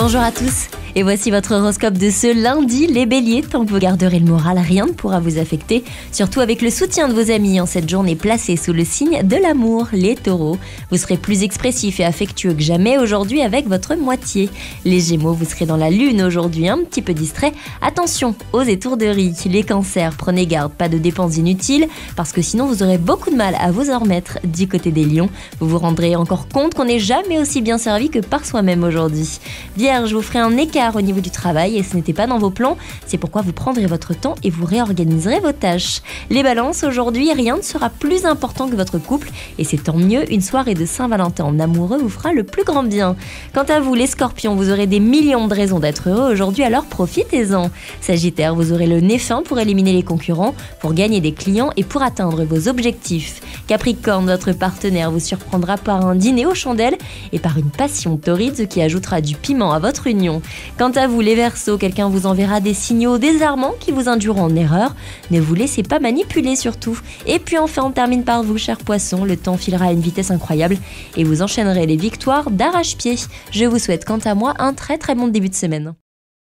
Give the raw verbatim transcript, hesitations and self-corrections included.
Bonjour à tous et voici votre horoscope de ce lundi. Les béliers, tant que vous garderez le moral, rien ne pourra vous affecter, surtout avec le soutien de vos amis en cette journée placée sous le signe de l'amour. Les taureaux, vous serez plus expressifs et affectueux que jamais aujourd'hui avec votre moitié. Les gémeaux, vous serez dans la lune aujourd'hui, un petit peu distrait. Attention aux étourderies. Les cancers, prenez garde, pas de dépenses inutiles parce que sinon vous aurez beaucoup de mal à vous en remettre. Du côté des lions, vous vous rendrez encore compte qu'on n'est jamais aussi bien servi que par soi-même aujourd'hui. Vierge, vous ferez un écart au niveau du travail et ce n'était pas dans vos plans, c'est pourquoi vous prendrez votre temps et vous réorganiserez vos tâches. Les balances, aujourd'hui, rien ne sera plus important que votre couple et c'est tant mieux, une soirée de Saint-Valentin en amoureux vous fera le plus grand bien. Quant à vous, les scorpions, vous aurez des millions de raisons d'être heureux aujourd'hui, alors profitez-en. Sagittaire, vous aurez le nez fin pour éliminer les concurrents, pour gagner des clients et pour atteindre vos objectifs. Capricorne, votre partenaire vous surprendra par un dîner aux chandelles et par une passion torride, ce qui ajoutera du piment à votre union. Quant à vous, les Verseaux, quelqu'un vous enverra des signaux désarmants qui vous induiront en erreur. Ne vous laissez pas manipuler surtout. Et puis enfin, on termine par vous, chers poissons. Le temps filera à une vitesse incroyable et vous enchaînerez les victoires d'arrache-pied. Je vous souhaite quant à moi un très très bon début de semaine.